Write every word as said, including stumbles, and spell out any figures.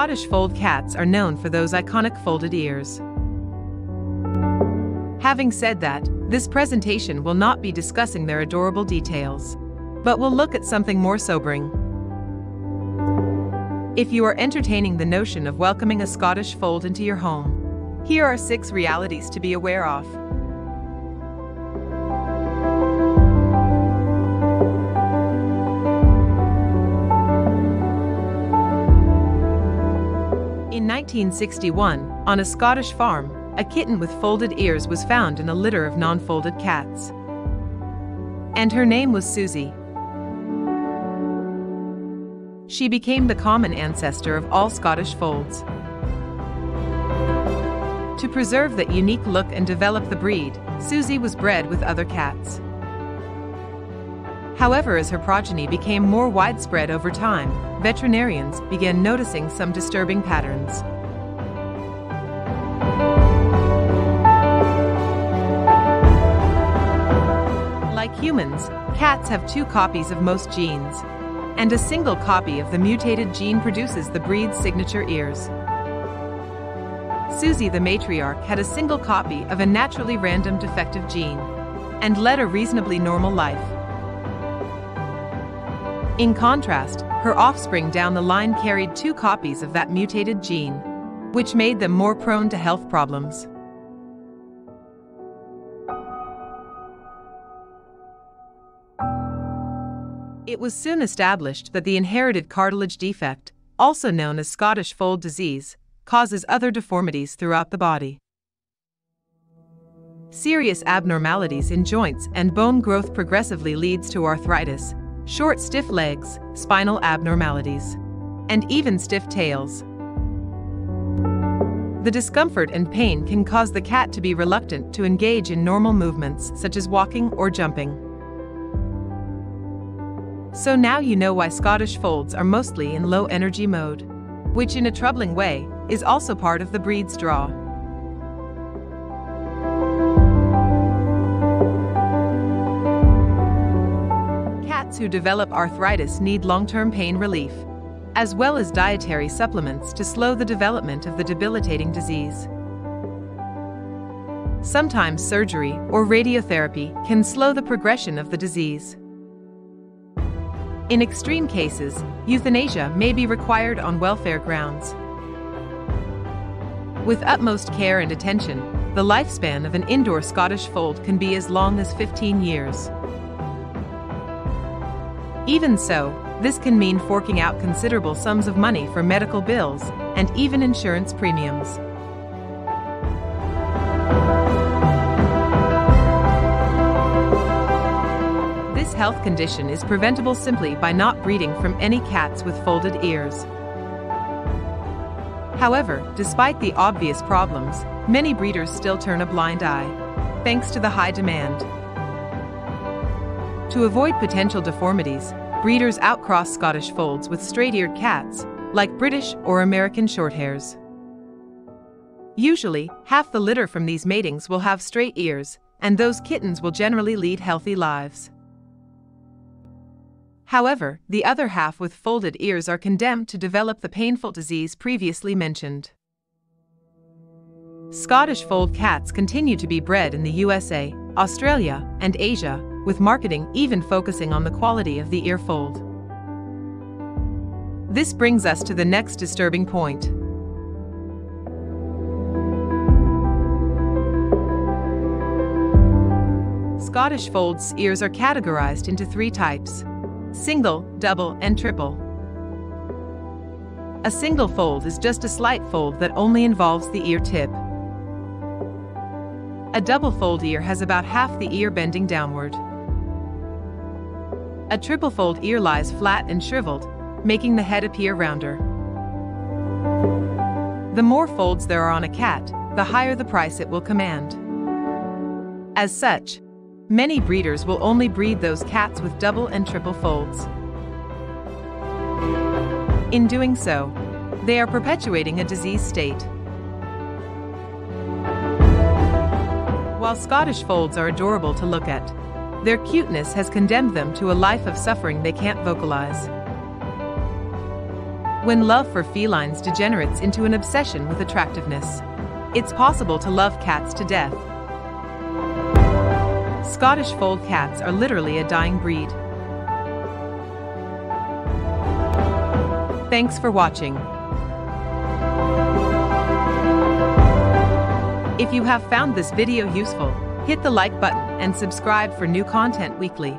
Scottish Fold cats are known for those iconic folded ears. Having said that, this presentation will not be discussing their adorable details, but we'll look at something more sobering. If you are entertaining the notion of welcoming a Scottish Fold into your home, here are six realities to be aware of. In nineteen sixty-one, on a Scottish farm, a kitten with folded ears was found in a litter of non-folded cats, and her name was Susie. She became the common ancestor of all Scottish Folds. To preserve that unique look and develop the breed, Susie was bred with other cats. However, as her progeny became more widespread over time, veterinarians began noticing some disturbing patterns. Like humans, cats have two copies of most genes, and a single copy of the mutated gene produces the breed's signature ears. Susie the matriarch had a single copy of a naturally random defective gene, and led a reasonably normal life. In contrast, her offspring down the line carried two copies of that mutated gene, which made them more prone to health problems. It was soon established that the inherited cartilage defect, also known as Scottish Fold disease, causes other deformities throughout the body. Serious abnormalities in joints and bone growth progressively leads to arthritis, short stiff legs, spinal abnormalities, and even stiff tails. The discomfort and pain can cause the cat to be reluctant to engage in normal movements such as walking or jumping. So now you know why Scottish Folds are mostly in low energy mode, which in a troubling way is also part of the breed's draw. Cats who develop arthritis need long-term pain relief, as well as dietary supplements to slow the development of the debilitating disease. Sometimes surgery or radiotherapy can slow the progression of the disease. In extreme cases, euthanasia may be required on welfare grounds. With utmost care and attention, the lifespan of an indoor Scottish Fold can be as long as fifteen years. Even so, this can mean forking out considerable sums of money for medical bills and even insurance premiums. This health condition is preventable simply by not breeding from any cats with folded ears. However, despite the obvious problems, many breeders still turn a blind eye, thanks to the high demand. To avoid potential deformities, breeders outcross Scottish Folds with straight-eared cats, like British or American Shorthairs. Usually, half the litter from these matings will have straight ears, and those kittens will generally lead healthy lives. However, the other half with folded ears are condemned to develop the painful disease previously mentioned. Scottish Fold cats continue to be bred in the U S A, Australia, and Asia, with marketing even focusing on the quality of the ear fold. This brings us to the next disturbing point. Scottish Fold's ears are categorized into three types: single, double, and triple. A single fold is just a slight fold that only involves the ear tip. A double fold ear has about half the ear bending downward. A triple fold ear lies flat and shriveled, making the head appear rounder. The more folds there are on a cat, the higher the price it will command. As such, many breeders will only breed those cats with double and triple folds. In doing so, they are perpetuating a disease state. While Scottish Folds are adorable to look at, their cuteness has condemned them to a life of suffering they can't vocalize. when love for felines degenerates into an obsession with attractiveness. It's possible to love cats to death. Scottish Fold cats are literally a dying breed. Thanks for watching. If you have found this video useful, hit the like button and subscribe for new content weekly.